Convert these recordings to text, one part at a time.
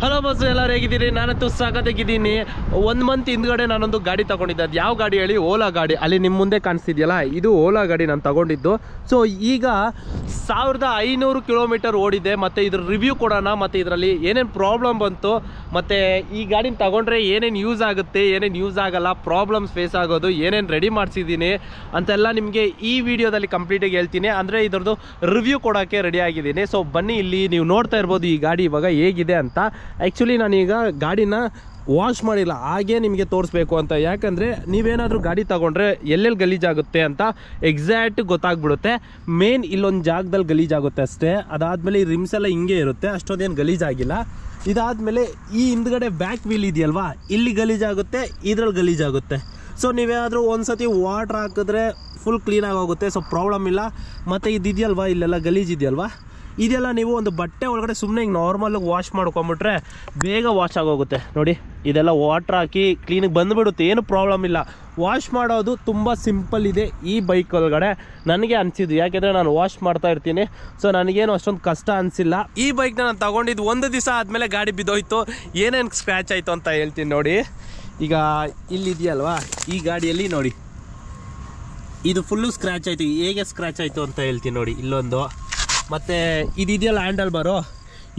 Hello bus ಎಲ್ಲರೂ ಹೇಗಿದ್ದೀರಿ? ನಾನಂತೂ ಸಾಕಾಗಿದ್ದೀನಿ. ಒಂದು ಮಂತ್ ಹಿಂದ್ಗಡೆ ನಾನೊಂದು ಗಾಡಿ ತೊಗೊಂಡಿದ್ದೆ. ಅದು ಯಾವ ಗಾಡಿ ಹೇಳಿ? ಓಲಾ ಗಾಡಿ. ಅಲ್ಲಿ ನಿಮ್ಮ ಮುಂದೆ ಕಾಣಿಸ್ತಿದೆಯಲ್ಲ, ಇದು ಓಲಾ ಗಾಡಿ ನಾನು ತೊಗೊಂಡಿದ್ದು. ಸೊ ಈಗ 1500 ಕಿಲೋಮೀಟರ್ ಓಡಿದೆ. ಮತ್ತು ಇದ್ರ ರಿವ್ಯೂ ಕೊಡೋಣ, ಮತ್ತು ಇದರಲ್ಲಿ ಏನೇನು ಪ್ರಾಬ್ಲಮ್ ಬಂತು, ಮತ್ತು ಈ ಗಾಡಿನ ತೊಗೊಂಡ್ರೆ ಏನೇನು ಯೂಸ್ ಆಗುತ್ತೆ, ಏನೇನು ಯೂಸ್ ಆಗೋಲ್ಲ, ಪ್ರಾಬ್ಲಮ್ಸ್ ಫೇಸ್ ಆಗೋದು, ಏನೇನು ರೆಡಿ ಮಾಡಿಸಿದ್ದೀನಿ ಅಂತೆಲ್ಲ ನಿಮಗೆ ಈ ವಿಡಿಯೋದಲ್ಲಿ ಕಂಪ್ಲೀಟಾಗಿ ಹೇಳ್ತೀನಿ. ಅಂದರೆ ಇದ್ರದ್ದು ರಿವ್ಯೂ ಕೊಡೋಕ್ಕೆ ರೆಡಿಯಾಗಿದ್ದೀನಿ. ಸೊ ಬನ್ನಿ, ಇಲ್ಲಿ ನೀವು ನೋಡ್ತಾ ಇರ್ಬೋದು ಈ ಗಾಡಿ ಇವಾಗ ಹೇಗಿದೆ ಅಂತ. ಆ್ಯಕ್ಚುಲಿ ನಾನೀಗ ಗಾಡಿನ ವಾಶ್ ಮಾಡಿಲ್ಲ, ಹಾಗೆ ನಿಮಗೆ ತೋರಿಸ್ಬೇಕು ಅಂತ. ಯಾಕಂದರೆ ನೀವೇನಾದರೂ ಗಾಡಿ ತೊಗೊಂಡ್ರೆ ಎಲ್ಲೆಲ್ಲಿ ಗಲೀಜಾಗುತ್ತೆ ಅಂತ ಎಕ್ಸಾಕ್ಟ್ ಗೊತ್ತಾಗ್ಬಿಡುತ್ತೆ. ಮೇನ್ ಇಲ್ಲೊಂದು ಜಾಗದಲ್ಲಿ ಗಲೀಜಾಗುತ್ತೆ ಅಷ್ಟೇ. ಅದಾದಮೇಲೆ ಈ ರಿಮ್ಸ್ ಎಲ್ಲ ಹಿಂಗೆ ಇರುತ್ತೆ, ಅಷ್ಟೊಂದೇನು ಗಲೀಜಾಗಿಲ್ಲ. ಇದಾದಮೇಲೆ ಈ ಹಿಂದ್ಗಡೆ ಬ್ಯಾಕ್ ವೀಲ್ ಇದೆಯಲ್ವಾ, ಇಲ್ಲಿ ಗಲೀಜಾಗುತ್ತೆ, ಇದರಲ್ಲಿ ಗಲೀಜಾಗುತ್ತೆ. ಸೊ ನೀವೇನಾದರೂ ಒಂದು ಸತಿ ವಾಟ್ರ್ ಹಾಕಿದ್ರೆ ಫುಲ್ ಕ್ಲೀನಾಗಿ ಹೋಗುತ್ತೆ, ಸೊ ಪ್ರಾಬ್ಲಮ್ ಇಲ್ಲ. ಮತ್ತು ಇದೆಯಲ್ವಾ, ಇಲ್ಲೆಲ್ಲ ಗಲೀಜಿದೆಯಲ್ವಾ, ಇದೆಲ್ಲ ನೀವು ಒಂದು ಬಟ್ಟೆ ಒಳಗಡೆ ಸುಮ್ಮನೆ ಹಿಂಗೆ ನಾರ್ಮಲಾಗಿ ವಾಶ್ ಮಾಡ್ಕೊಂಬಿಟ್ರೆ ಬೇಗ ವಾಶ್ ಆಗೋಗುತ್ತೆ. ನೋಡಿ, ಇದೆಲ್ಲ ವಾಟ್ರ್ ಹಾಕಿ ಕ್ಲೀನಿಗೆ ಬಂದುಬಿಡುತ್ತೆ, ಏನು ಪ್ರಾಬ್ಲಮ್ ಇಲ್ಲ. ವಾಶ್ ಮಾಡೋದು ತುಂಬ ಸಿಂಪಲ್ ಇದೆ ಈ ಬೈಕ್ ಒಳಗಡೆ ನನಗೆ ಅನಿಸಿದ್ದು. ಯಾಕೆಂದರೆ ನಾನು ವಾಶ್ ಮಾಡ್ತಾ ಇರ್ತೀನಿ, ಸೊ ನನಗೇನು ಅಷ್ಟೊಂದು ಕಷ್ಟ ಅನಿಸಿಲ್ಲ. ಈ ಬೈಕ್ನ ನಾನು ತೊಗೊಂಡಿದ್ದು ಒಂದು ದಿವಸ ಆದಮೇಲೆ ಗಾಡಿ ಬಿದ್ದೋಯ್ತು. ಏನೇನು ಸ್ಕ್ರ್ಯಾಚ್ ಆಯಿತು ಅಂತ ಹೇಳ್ತೀನಿ. ನೋಡಿ, ಈಗ ಇಲ್ಲಿದೆಯಲ್ವಾ ಈ ಗಾಡಿಯಲ್ಲಿ ನೋಡಿ, ಇದು ಫುಲ್ಲು ಸ್ಕ್ರ್ಯಾಚ್ ಆಯಿತು. ಹೇಗೆ ಸ್ಕ್ರ್ಯಾಚ್ ಆಯಿತು ಅಂತ ಹೇಳ್ತೀನಿ. ನೋಡಿ, ಇಲ್ಲೊಂದು, ಮತ್ತು ಇದೆಯಲ್ಲ ಹ್ಯಾಂಡಲ್ ಬಾರು,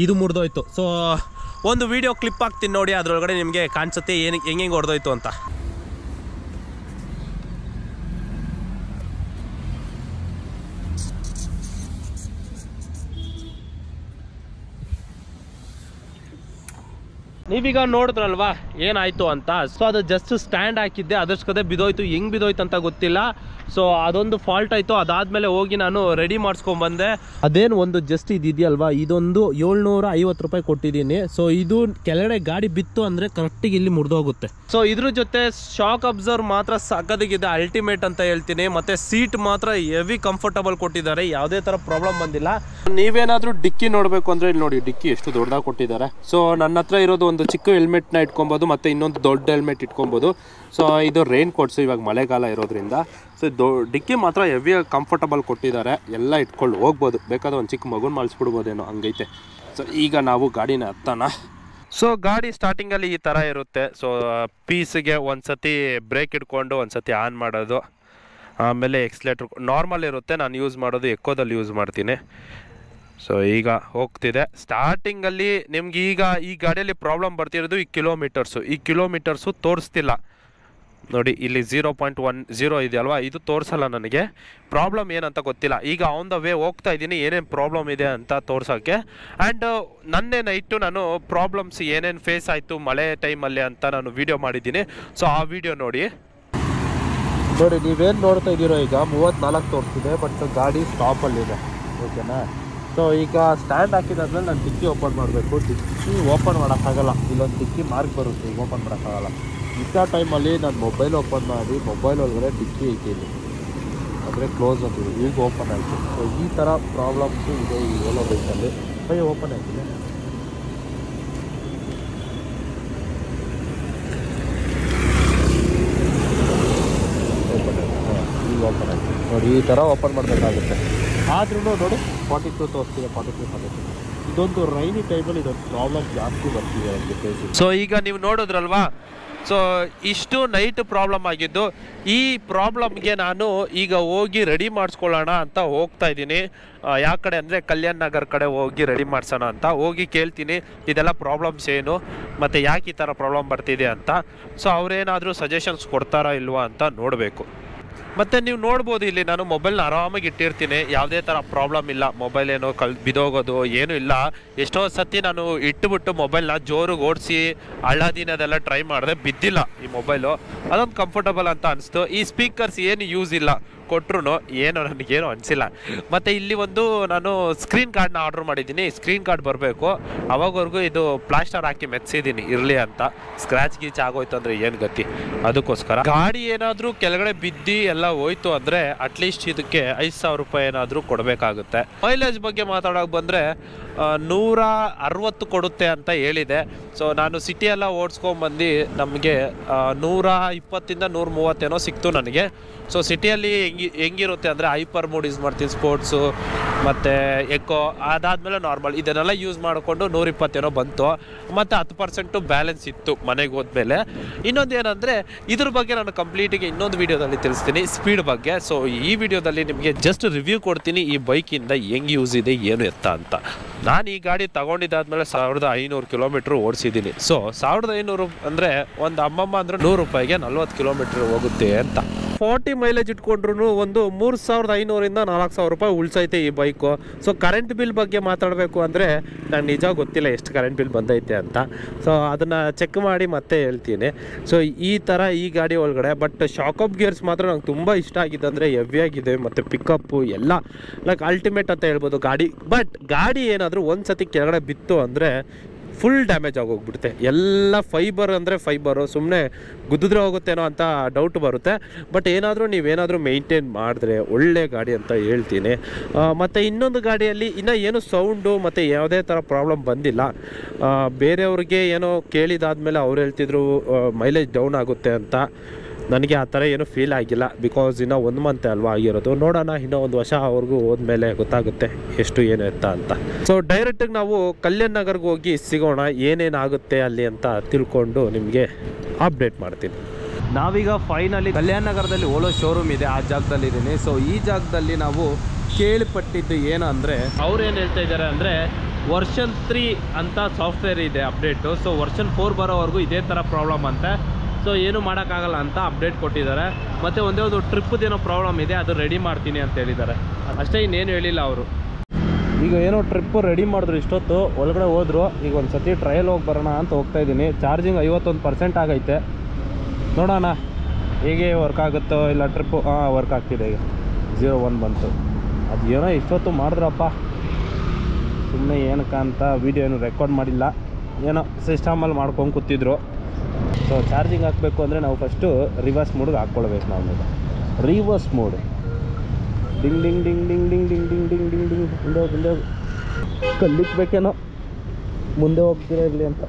ಇದು ಮುರಿದೋಯ್ತು. ಸೊ ಒಂದು ವಿಡಿಯೋ ಕ್ಲಿಪ್ ಹಾಕ್ತೀನಿ ನೋಡಿ, ಅದರೊಳಗಡೆ ನಿಮಗೆ ಕಾಣಿಸುತ್ತೆ ಏನು ಹೆಂಗೆ ಹೊಡೆದೋಯ್ತು ಅಂತ. ನೀವೀಗ ನೋಡಿದ್ರಲ್ವಾ ಏನಾಯಿತು ಅಂತ. ಸೊ ಅದು ಜಸ್ಟ್ ಸ್ಟ್ಯಾಂಡ್ ಹಾಕಿದ್ದೆ, ಅದರ್ಸ್ಕದೆ ಬಿದ್ದೋಯ್ತು. ಹೆಂಗೆ ಬಿದ್ದೋಯ್ತು ಅಂತ ಗೊತ್ತಿಲ್ಲ. ಸೊ ಅದೊಂದು ಫಾಲ್ಟ್ ಆಯಿತು. ಅದಾದಮೇಲೆ ಹೋಗಿ ನಾನು ರೆಡಿ ಮಾಡಿಸ್ಕೊಂಡ್ಬಂದೆ. ಅದೇನು ಒಂದು ಜಸ್ಟ್ ಇದೆಯಲ್ವಾ, ಇದೊಂದು 750 ರೂಪಾಯಿ ಕೊಟ್ಟಿದ್ದೀನಿ. ಸೊ ಇದು ಕೆಳಗಡೆ ಗಾಡಿ ಬಿತ್ತು ಅಂದರೆ ಕರೆಕ್ಟಿಗೆ ಇಲ್ಲಿ ಮುರಿದೋಗುತ್ತೆ. ಸೊ ಇದ್ರ ಜೊತೆ ಶಾಕ್ ಅಬ್ಸರ್ವ್ ಮಾತ್ರ ಸಕ್ಕದಾಗಿದೆ, ಅಲ್ಟಿಮೇಟ್ ಅಂತ ಹೇಳ್ತೀನಿ. ಮತ್ತು ಸೀಟ್ ಮಾತ್ರ ಹೆವಿ ಕಂಫರ್ಟಬಲ್ ಕೊಟ್ಟಿದ್ದಾರೆ, ಯಾವುದೇ ಥರ ಪ್ರಾಬ್ಲಮ್ ಬಂದಿಲ್ಲ. ನೀವೇನಾದರೂ ಡಿಕ್ಕಿ ನೋಡಬೇಕು ಅಂದರೆ ಇಲ್ಲಿ ನೋಡಿ, ಡಿಕ್ಕಿ ಎಷ್ಟು ದೊಡ್ಡದಾಗಿ ಕೊಟ್ಟಿದ್ದಾರೆ. ಸೊ ನನ್ನ ಹತ್ರ ಇರೋದು ಒಂದು ಚಿಕ್ಕ ಹೆಲ್ಮೆಟ್ನ ಇಟ್ಕೊಬೋದು, ಮತ್ತು ಇನ್ನೊಂದು ದೊಡ್ಡ ಹೆಲ್ಮೆಟ್ ಇಟ್ಕೊಬೋದು. ಸೊ ಇದು ರೈನ್ ಕೋಟ್ಸು, ಇವಾಗ ಮಳೆಗಾಲ ಇರೋದ್ರಿಂದ. ಸೊ ಡಿಕ್ಕಿ ಮಾತ್ರ ಹೆವಿ ಕಂಫರ್ಟಬಲ್ ಕೊಟ್ಟಿದ್ದಾರೆ, ಎಲ್ಲ ಇಟ್ಕೊಂಡು ಹೋಗ್ಬೋದು. ಬೇಕಾದ್ರೆ ಒಂದು ಚಿಕ್ಕ ಮಗುನ ಮಾಡಿಸ್ಬಿಡ್ಬೋದೇನೋ ಹಂಗೈತೆ. ಸೊ ಈಗ ನಾವು ಗಾಡಿನ ಹತ್ತಾನ. ಸೊ ಗಾಡಿ ಸ್ಟಾರ್ಟಿಂಗಲ್ಲಿ ಈ ಥರ ಇರುತ್ತೆ. ಸೊ ಪೀಸ್ಗೆ ಒಂದು ಸತಿ ಬ್ರೇಕ್ ಇಟ್ಕೊಂಡು ಒಂದು ಸತಿ ಆನ್ ಮಾಡೋದು, ಆಮೇಲೆ ಎಕ್ಸಲೇಟರ್ ನಾರ್ಮಲ್ ಇರುತ್ತೆ. ನಾನು ಯೂಸ್ ಮಾಡೋದು ಎಕ್ಕೋದಲ್ಲಿ ಯೂಸ್ ಮಾಡ್ತೀನಿ. ಸೊ ಈಗ ಹೋಗ್ತಿದೆ. ಸ್ಟಾರ್ಟಿಂಗಲ್ಲಿ ನಿಮ್ಗೆ ಈಗ ಈ ಗಾಡಿಯಲ್ಲಿ ಪ್ರಾಬ್ಲಮ್ ಬರ್ತಿರೋದು ಈ ಕಿಲೋಮೀಟರ್ಸು. ಈ ಕಿಲೋಮೀಟರ್ಸು ತೋರಿಸ್ತಿಲ್ಲ ನೋಡಿ, ಇಲ್ಲಿ 0.10 ಇದೆಯಲ್ವಾ, ಇದು ತೋರಿಸಲ್ಲ. ನನಗೆ ಪ್ರಾಬ್ಲಮ್ ಏನಂತ ಗೊತ್ತಿಲ್ಲ. ಈಗ ಆನ್ ದ ವೇ ಹೋಗ್ತಾ ಇದ್ದೀನಿ, ಏನೇನು ಪ್ರಾಬ್ಲಮ್ ಇದೆ ಅಂತ ತೋರ್ಸೋಕ್ಕೆ. ಆ್ಯಂಡ್ ನನ್ನೇ ನೈಟು ನಾನು ಪ್ರಾಬ್ಲಮ್ಸ್ ಏನೇನು ಫೇಸ್ ಆಯಿತು ಮಳೆ ಟೈಮಲ್ಲಿ ಅಂತ ನಾನು ವೀಡಿಯೋ ಮಾಡಿದ್ದೀನಿ. ಸೊ ಆ ವಿಡಿಯೋ ನೋಡಿ. ನೋಡಿ ನೀವೇನು ನೋಡ್ತಾ ಇದ್ದೀರೋ, ಈಗ 34 ತೋರಿಸ್ತಿದೆ, ಬಟ್ ಗಾಡಿ ಸ್ಟಾಪಲ್ಲಿದೆ. ಓಕೆನಾ? ಸೊ ಈಗ ಸ್ಟ್ಯಾಂಡ್ ಹಾಕಿದಾದ್ಮೇಲೆ ನಾನು ಡಿಕ್ಕಿ ಓಪನ್ ಮಾಡಬೇಕು. ಡಿಕ್ಕಿ ಓಪನ್ ಮಾಡೋಕ್ಕಾಗಲ್ಲ, ಇಲ್ಲೊಂದು ಡಿಕ್ಕಿ ಮಾರ್ಕ್ ಬರುತ್ತೆ, ಈಗ ಓಪನ್ ಮಾಡೋಕ್ಕಾಗಲ್ಲ. ಇಂಥ ಟೈಮಲ್ಲಿ ನಾನು ಮೊಬೈಲ್ ಓಪನ್ ಮಾಡಿ ಮೊಬೈಲ್ ಒಳಗಡೆ ಡಿಕ್ಕಿ ಇಟ್ಟಿದ್ದೀನಿ, ಅಂದರೆ ಕ್ಲೋಸ್ ಅಂತಿದೆ, ಈಗ ಓಪನ್ ಆಯಿತು. ಸೊ ಈ ಥರ ಪ್ರಾಬ್ಲಮ್ಸು ಇದೆ ಈ ಓಲೋ ಬೈಕಲ್ಲಿ. ಕೈ ಓಪನ್ ಆಗಿದೆ. ಈಗ ಓಪನ್ ಆಯಿತು ನೋಡಿ, ಈ ಥರ ಓಪನ್ ಮಾಡಬೇಕಾಗುತ್ತೆ. ಆದ್ರೂ ನೋಡಿ 42 ತೋರಿಸ್ತಿದೆ, 42. ಇದೊಂದು ರೈನಿ ಟೈಮಲ್ಲಿ ಇದೊಂದು ಪ್ರಾಬ್ಲಮ್ ಜಾಸ್ತಿ ಬರ್ತಿದೆ ಅಂತ. ಸೊ ಈಗ ನೀವು ನೋಡಿದ್ರಲ್ವಾ, ಸೊ ಇಷ್ಟು ನೈಟ್ ಪ್ರಾಬ್ಲಮ್ ಆಗಿದ್ದು. ಈ ಪ್ರಾಬ್ಲಮ್ಗೆ ನಾನು ಈಗ ಹೋಗಿ ರೆಡಿ ಮಾಡಿಸ್ಕೊಳ್ಳೋಣ ಅಂತ ಹೋಗ್ತಾ ಇದ್ದೀನಿ. ಯಾವ ಕಡೆ ಅಂದರೆ ಕಲ್ಯಾಣ್ ನಗರ್ ಕಡೆ ಹೋಗಿ ರೆಡಿ ಮಾಡ್ಸೋಣ ಅಂತ. ಹೋಗಿ ಕೇಳ್ತೀನಿ ಇದೆಲ್ಲ ಪ್ರಾಬ್ಲಮ್ಸ್ ಏನು ಮತ್ತು ಯಾಕೆ ಈ ಥರ ಪ್ರಾಬ್ಲಮ್ ಬರ್ತಿದೆ ಅಂತ. ಸೊ ಅವರೇನಾದರೂ ಸಜೆಷನ್ಸ್ ಕೊಡ್ತಾರಾ ಇಲ್ವಾ ಅಂತ ನೋಡಬೇಕು. ಮತ್ತು ನೀವು ನೋಡ್ಬೋದು ಇಲ್ಲಿ ನಾನು ಮೊಬೈಲ್ನ ಆರಾಮಾಗಿ ಇಟ್ಟಿರ್ತೀನಿ, ಯಾವುದೇ ಥರ ಪ್ರಾಬ್ಲಮ್ ಇಲ್ಲ. ಮೊಬೈಲ್ ಏನೋ ಬಿದ್ದೋಗೋದು ಏನೂ ಇಲ್ಲ. ಎಷ್ಟೋ ಸರ್ತಿ ನಾನು ಇಟ್ಟುಬಿಟ್ಟು ಮೊಬೈಲ್ನ ಜೋರಿಗೆ ಓಡಿಸಿ ಹಳ್ಳದಿನದೆಲ್ಲ ಟ್ರೈ ಮಾಡಿದೆ, ಬಿದ್ದಿಲ್ಲ ಈ ಮೊಬೈಲು. ಅದೊಂದು ಕಂಫರ್ಟಬಲ್ ಅಂತ ಅನಿಸ್ತು. ಈ ಸ್ಪೀಕರ್ಸ್ ಏನು ಯೂಸ್ ಇಲ್ಲ, ಕೊಟ್ಟರು ಏನೋ ನನಗೇನು ಅನಿಸಿಲ್ಲ. ಮತ್ತು ಇಲ್ಲಿ ಒಂದು ನಾನು ಸ್ಕ್ರೀನ್ ಕಾರ್ಡ್ನ ಆರ್ಡ್ರ್ ಮಾಡಿದ್ದೀನಿ, ಸ್ಕ್ರೀನ್ ಕಾರ್ಡ್ ಬರಬೇಕು. ಅವಾಗವರೆಗೂ ಇದು ಪ್ಲಾಸ್ಟರ್ ಹಾಕಿ ಮೆಚ್ಚಿದ್ದೀನಿ ಇರಲಿ ಅಂತ. ಸ್ಕ್ರ್ಯಾಚ್ ಗೀಚ್ ಆಗೋಯ್ತು ಅಂದರೆ ಏನು ಗತಿ? ಅದಕ್ಕೋಸ್ಕರ ಗಾಡಿ ಏನಾದರೂ ಕೆಳಗಡೆ ಬಿದ್ದು ಎಲ್ಲ ಹೋಯ್ತು ಅಂದರೆ ಅಟ್ಲೀಸ್ಟ್ ಇದಕ್ಕೆ 5,000 ರೂಪಾಯಿ ಏನಾದರೂ ಕೊಡಬೇಕಾಗುತ್ತೆ. ಮೈಲೇಜ್ ಬಗ್ಗೆ ಮಾತಾಡೋಕೆ ಬಂದರೆ 160 ಕೊಡುತ್ತೆ ಅಂತ ಹೇಳಿದೆ. ಸೊ ನಾನು ಸಿಟಿಯೆಲ್ಲ ಓಡಿಸ್ಕೊಂಬಂದು ನಮಗೆ 120ಇಂದ 130ಏನೋ ಸಿಕ್ತು ನನಗೆ. ಸೊ ಸಿಟಿಯಲ್ಲಿ ಹೆಂಗಿರುತ್ತೆ ಅಂದರೆ ಹೈಪರ್ ಮೋಡ್ ಯೂಸ್ ಮಾಡ್ತೀನಿ, ಸ್ಪೋರ್ಟ್ಸು ಮತ್ತು ಎಕೋ ಅದಾದಮೇಲೆ ನಾರ್ಮಲ್ ಇದನ್ನೆಲ್ಲ ಯೂಸ್ ಮಾಡಿಕೊಂಡು 120 ಏನೋ ಬಂತು ಮತ್ತು 10% ಬ್ಯಾಲೆನ್ಸ್ ಇತ್ತು ಮನೆಗೆ ಹೋದ್ಮೇಲೆ. ಇನ್ನೊಂದು ಏನಂದರೆ ಇದ್ರ ಬಗ್ಗೆ ನಾನು ಕಂಪ್ಲೀಟಿಗೆ ಇನ್ನೊಂದು ವೀಡಿಯೋದಲ್ಲಿ ತಿಳಿಸ್ತೀನಿ ಸ್ಪೀಡ್ ಬಗ್ಗೆ. ಸೊ ಈ ವಿಡಿಯೋದಲ್ಲಿ ನಿಮಗೆ ಜಸ್ಟ್ ರಿವ್ಯೂ ಕೊಡ್ತೀನಿ ಈ ಬೈಕಿಂದ ಹೆಂಗೆ ಯೂಸ್ ಇದೆ ಏನು ಎತ್ತ ಅಂತ. ನಾನು ಈ ಗಾಡಿ ತಗೊಂಡಿದ್ದಾದಮೇಲೆ 1500 ಕಿಲೋಮೀಟ್ರ್ ಓಡಿಸಿದ್ದೀನಿ. ಸೊ 1500 ಅಂದರೆ ಒಂದು ಅಮ್ಮಮ್ಮ ಅಂದರೆ 100 ರೂಪಾಯಿಗೆ 40 ಕಿಲೋಮೀಟ್ರ್ ಹೋಗುತ್ತೆ ಅಂತ. 40 ಮೈಲೇಜ್ ಇಟ್ಕೊಂಡ್ರು ಒಂದು 3500 ಇಂದ 4000 ರೂಪಾಯಿ ಉಳಿಸೈತೆ ಈ ಬೈಕು. ಸೊ ಕರೆಂಟ್ ಬಿಲ್ ಬಗ್ಗೆ ಮಾತಾಡಬೇಕು ಅಂದರೆ ನನಗೆ ನಿಜ ಗೊತ್ತಿಲ್ಲ ಎಷ್ಟು ಕರೆಂಟ್ ಬಿಲ್ ಬಂದೈತೆ ಅಂತ. ಸೊ ಅದನ್ನು ಚೆಕ್ ಮಾಡಿ ಮತ್ತೆ ಹೇಳ್ತೀನಿ. ಸೊ ಈ ಥರ ಈ ಗಾಡಿ ಒಳಗಡೆ ಬಟ್ ಶಾಕಪ್ ಗಿಯರ್ಸ್ ಮಾತ್ರ ನಂಗೆ ತುಂಬ ಇಷ್ಟ ಆಗಿದೆ. ಅಂದರೆ ಹೆವಿಯಾಗಿದೆ ಮತ್ತು ಪಿಕಪ್ಪು ಎಲ್ಲ ಲೈಕ್ ಅಲ್ಟಿಮೇಟ್ ಅಂತ ಹೇಳ್ಬೋದು ಗಾಡಿ. ಬಟ್ ಗಾಡಿ ಏನಾದರೂ ಒಂದು ಸತಿ ಕೆಳಗಡೆ ಬಿತ್ತು ಅಂದರೆ ಫುಲ್ ಡ್ಯಾಮೇಜ್ ಆಗೋಗ್ಬಿಡುತ್ತೆ. ಎಲ್ಲ ಫೈಬರ್ ಅಂದರೆ ಫೈಬರು, ಸುಮ್ಮನೆ ಗುದ್ದಿದ್ರೆ ಹೋಗುತ್ತೇನೋ ಅಂತ ಡೌಟ್ ಬರುತ್ತೆ. ಬಟ್ ಏನಾದರೂ ನೀವೇನಾದರೂ ಮೇಂಟೈನ್ ಮಾಡಿದ್ರೆ ಒಳ್ಳೆ ಗಾಡಿ ಅಂತ ಹೇಳ್ತೀನಿ. ಮತ್ತು ಇನ್ನೊಂದು ಗಾಡಿಯಲ್ಲಿ ಇನ್ನೂ ಏನು ಸೌಂಡು ಮತ್ತು ಯಾವುದೇ ಥರ ಪ್ರಾಬ್ಲಮ್ ಬಂದಿಲ್ಲ. ಬೇರೆಯವ್ರಿಗೆ ಏನೋ ಕೇಳಿದಾದ್ಮೇಲೆ ಅವ್ರು ಹೇಳ್ತಿದ್ರು ಮೈಲೇಜ್ ಡೌನ್ ಆಗುತ್ತೆ ಅಂತ. ನನಗೆ ಆ ಥರ ಏನೂ ಫೀಲ್ ಆಗಿಲ್ಲ. ಬಿಕಾಸ್ ಇನ್ನೂ 1 ಮಂತ್ ಅಲ್ವಾ ಆಗಿರೋದು. ನೋಡೋಣ ಇನ್ನೂ 1 ವರ್ಷ ಅವ್ರಿಗೂ ಹೋದ್ಮೇಲೆ ಗೊತ್ತಾಗುತ್ತೆ ಎಷ್ಟು ಏನು ಎತ್ತ ಅಂತ. ಸೊ ಡೈರೆಕ್ಟಾಗಿ ನಾವು ಕಲ್ಯಾಣ ನಗರ್ಗೆ ಹೋಗಿ ಸಿಗೋಣ, ಏನೇನಾಗುತ್ತೆ ಅಲ್ಲಿ ಅಂತ ತಿಳ್ಕೊಂಡು ನಿಮಗೆ ಅಪ್ಡೇಟ್ ಮಾಡ್ತೀನಿ. ನಾವೀಗ ಫೈನಲಿ ಕಲ್ಯಾಣ ನಗರದಲ್ಲಿ ಓಲೋ ಶೋರೂಮ್ ಇದೆ, ಆ ಜಾಗದಲ್ಲಿದ್ದೀನಿ. ಸೊ ಈ ಜಾಗದಲ್ಲಿ ನಾವು ಕೇಳಿಪಟ್ಟಿದ್ದು ಏನಂದರೆ ಅವ್ರೇನು ಹೇಳ್ತಾ ಇದ್ದಾರೆ ಅಂದರೆ ವರ್ಷನ್ 3 ಅಂತ ಸಾಫ್ಟ್ವೇರ್ ಇದೆ ಅಪ್ಡೇಟು. ಸೊ ವರ್ಷನ್ 4 ಬರೋವರೆಗೂ ಇದೇ ಥರ ಪ್ರಾಬ್ಲಮ್ ಅಂತೆ. ಸೊ ಏನು ಮಾಡೋಕ್ಕಾಗಲ್ಲ ಅಂತ ಅಪ್ಡೇಟ್ ಕೊಟ್ಟಿದ್ದಾರೆ. ಮತ್ತು ಒಂದೇ ಒಂದು ಟ್ರಿಪ್ಪದೇನೋ ಪ್ರಾಬ್ಲಮ್ ಇದೆ, ಅದು ರೆಡಿ ಮಾಡ್ತೀನಿ ಅಂತ ಹೇಳಿದ್ದಾರೆ ಅಷ್ಟೇ, ಇನ್ನೇನು ಹೇಳಿಲ್ಲ ಅವರು. ಈಗ ಏನೋ ಟ್ರಿಪ್ಪು ರೆಡಿ ಮಾಡಿದ್ರು, ಇಷ್ಟೊತ್ತು ಒಳಗಡೆ ಹೋದರು. ಈಗ ಒಂದು ಸತಿ ಟ್ರಯಲ್ ಹೋಗಿ ಬರೋಣ ಅಂತ ಹೋಗ್ತಾ ಇದ್ದೀನಿ. ಚಾರ್ಜಿಂಗ್ 51% ಆಗೈತೆ. ನೋಡೋಣ ಹೇಗೆ ವರ್ಕ್ ಆಗುತ್ತೋ ಇಲ್ಲ ಟ್ರಿಪ್ಪು. ಹಾಂ, ವರ್ಕ್ ಆಗ್ತಿದೆ. ಈಗ 0.1 ಬಂತು. ಅದು ಏನೋ ಇಷ್ಟೊತ್ತು ಮಾಡಿದ್ರಪ್ಪ, ಸುಮ್ಮನೆ ಏನಕ್ಕೆ ಅಂತ ವೀಡಿಯೋ ಏನು ರೆಕಾರ್ಡ್ ಮಾಡಿಲ್ಲ, ಏನೋ ಸಿಸ್ಟಮಲ್ಲಿ ಮಾಡ್ಕೊಂಡು ಕೂತಿದ್ರು. ಸೊ ಚಾರ್ಜಿಂಗ್ ಹಾಕಬೇಕು ಅಂದರೆ ನಾವು ಫಸ್ಟು ರಿವರ್ಸ್ ಮೋಡ್ಗೆ ಹಾಕ್ಕೊಳ್ಬೇಕು. ನಾವು reverse mode ding ding ding ding ding ding ding ding ding ding ಹಿಂದೆ ಹೋಗಿ ಹಿಂದೆ ಹೋಗಿ ಕಲ್ಲಿಕ್ಬೇಕೇನೋ, ಮುಂದೆ ಹೋಗ್ತೀರಾ ಇರಲಿ ಅಂತ.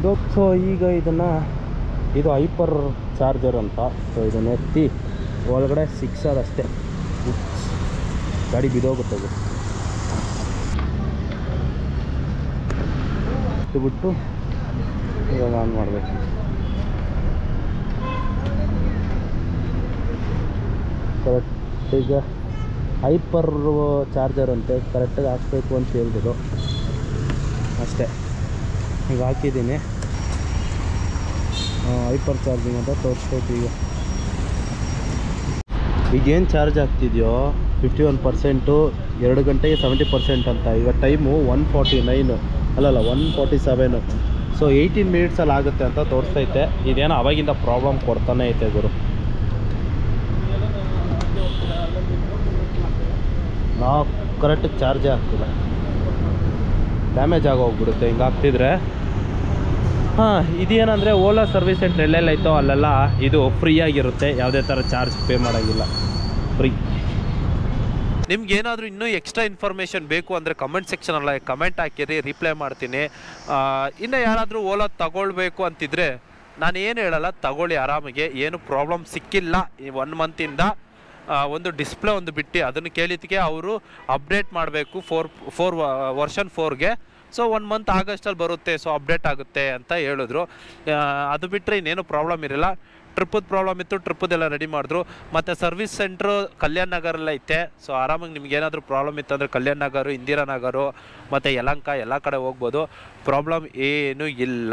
ಇದು ಸೊ ಈಗ ಇದು ಹೈಪರ್ ಚಾರ್ಜರ್ ಅಂತ. ಸೊ ಇದನ್ನು ಎತ್ತಿ ಒಳಗಡೆ ಸಿಕ್ಸದಷ್ಟೇ ಗಾಡಿ ಬಿದ್ದೋಗುತ್ತೆ. ಬಿಟ್ಟು ಇವಾಗ ಆನ್ ಮಾಡಬೇಕು. ಕರೆಕ್ಟ್, ಈಗ ಹೈಪರ್ ಚಾರ್ಜರ್ ಅಂತೆ, ಕರೆಕ್ಟಾಗಿ ಹಾಕಬೇಕು ಅಂತ ಹೇಳಿದ್ರು ಅಷ್ಟೇ. ಈಗ ಹಾಕಿದ್ದೀನಿ. ಹೈಪರ್ ಚಾರ್ಜಿಂಗ್ ಅಂತ ತೋರಿಸ್ಬೇಕು. ಈಗೇನು ಚಾರ್ಜ್ ಆಗ್ತಿದೆಯೋ 51%, 2 ಗಂಟೆಗೆ 70% ಅಂತ. ಈಗ ಟೈಮು 149 ಅಲ್ಲಲ್ಲ 147. ಸೊ 18 ಮಿನಿಟ್ಸಲ್ಲಿ ಆಗುತ್ತೆ ಅಂತ ತೋರಿಸ್ತೈತೆ. ಇದೇನೋ ಅವಾಗಿಂದ ಪ್ರಾಬ್ಲಮ್ ಕೊಡ್ತಾನೆ ಐತೆ ಗುರು. ನಾವು ಕರೆಕ್ಟಾಗಿ ಚಾರ್ಜೇ ಆಗ್ತಿಲ್ಲ, ಡ್ಯಾಮೇಜ್ ಆಗೋಗ್ಬಿಡುತ್ತೆ ಹಿಂಗೆ ಆಗ್ತಿದ್ರೆ. ಹಾಂ, ಇದೇನಂದರೆ ಓಲಾ ಸರ್ವಿಸ್ ಸೆಂಟ್ರ್ ಎಲ್ಲೆಲ್ಲೈತೋ ಅಲ್ಲೆಲ್ಲ ಇದು ಫ್ರೀಯಾಗಿರುತ್ತೆ, ಯಾವುದೇ ಥರ ಚಾರ್ಜ್ ಪೇ ಮಾಡೋಂಗಿಲ್ಲ, ಫ್ರೀ. ನಿಮ್ಗೇನಾದರೂ ಇನ್ನೂ ಎಕ್ಸ್ಟ್ರಾ ಇನ್ಫಾರ್ಮೇಷನ್ ಬೇಕು ಅಂದರೆ ಕಮೆಂಟ್ ಸೆಕ್ಷನಲ್ಲಿ ಕಮೆಂಟ್ ಹಾಕಿರಿ, ರಿಪ್ಲೈ ಮಾಡ್ತೀನಿ. ಇನ್ನು ಯಾರಾದರೂ ಓಲಾ ತಗೊಳ್ಬೇಕು ಅಂತಿದ್ರೆ ನಾನು ಏನು ಹೇಳಲ್ಲ, ತಗೊಳ್ಳಿ ಆರಾಮಿಗೆ. ಏನು ಪ್ರಾಬ್ಲಮ್ ಸಿಕ್ಕಿಲ್ಲ ಈ 1 ಮಂತಿಂದ. ಒಂದು ಡಿಸ್ಪ್ಲೇ ಒಂದು ಬಿಟ್ಟು ಅದನ್ನು ಕೇಳಿದ್ದಕ್ಕೆ ಅವರು ಅಪ್ಡೇಟ್ ಮಾಡಬೇಕು ವರ್ಷನ್ 4ಗೆ. ಸೊ 1 ಮಂತ್ ಆಗಸ್ಟಲ್ಲಿ ಬರುತ್ತೆ, ಸೊ ಅಪ್ಡೇಟ್ ಆಗುತ್ತೆ ಅಂತ ಹೇಳಿದ್ರು. ಅದು ಬಿಟ್ಟರೆ ಇನ್ನೇನು ಪ್ರಾಬ್ಲಮ್ ಇರಲಿಲ್ಲ. ಟ್ರಿಪ್ಪದ ಪ್ರಾಬ್ಲಮ್ ಇತ್ತು, ಟ್ರಿಪ್ಪದೆಲ್ಲ ರೆಡಿ ಮಾಡಿದ್ರು. ಮತ್ತು ಸರ್ವಿಸ್ ಸೆಂಟ್ರು ಕಲ್ಯಾಣ ನಗರಲ್ಲೈತೆ. ಸೊ ಆರಾಮಾಗಿ ನಿಮ್ಗೇನಾದರೂ ಪ್ರಾಬ್ಲಮ್ ಇತ್ತು ಅಂದರೆ ಕಲ್ಯಾಣ ನಗರ, ಇಂದಿರಾ ನಗರ ಮತ್ತು ಯಲಹಂಕ ಎಲ್ಲ ಕಡೆ ಹೋಗ್ಬೋದು. ಪ್ರಾಬ್ಲಮ್ ಏನೂ ಇಲ್ಲ.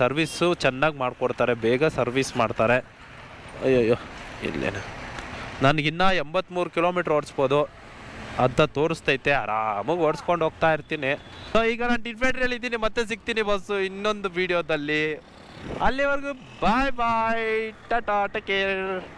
ಸರ್ವಿಸ್ಸು ಚೆನ್ನಾಗಿ ಮಾಡಿಕೊಡ್ತಾರೆ, ಬೇಗ ಸರ್ವಿಸ್ ಮಾಡ್ತಾರೆ. ಅಯ್ಯೋ ಇಲ್ಲೇನು ನನಗಿನ್ನೂ 83 ಕಿಲೋಮೀಟ್ರ್ ಓಡಿಸ್ಬೋದು ಅಂತ ತೋರಿಸ್ತೈತೆ. ಆರಾಮಾಗಿ ಓಡಿಸ್ಕೊಂಡು ಹೋಗ್ತಾ ಇರ್ತೀನಿ. ಸೊ ಈಗ ನಾನು ಟಿನ್ ಫ್ಯಾಕ್ಟ್ರಿಯಲ್ಲಿ ಇದ್ದೀನಿ. ಮತ್ತೆ ಸಿಗ್ತೀನಿ ಬಸ್ಸು ಇನ್ನೊಂದು ವೀಡಿಯೋದಲ್ಲಿ. ಅಲ್ಲಿವರೆಗೂ bye bye, Tata, take care.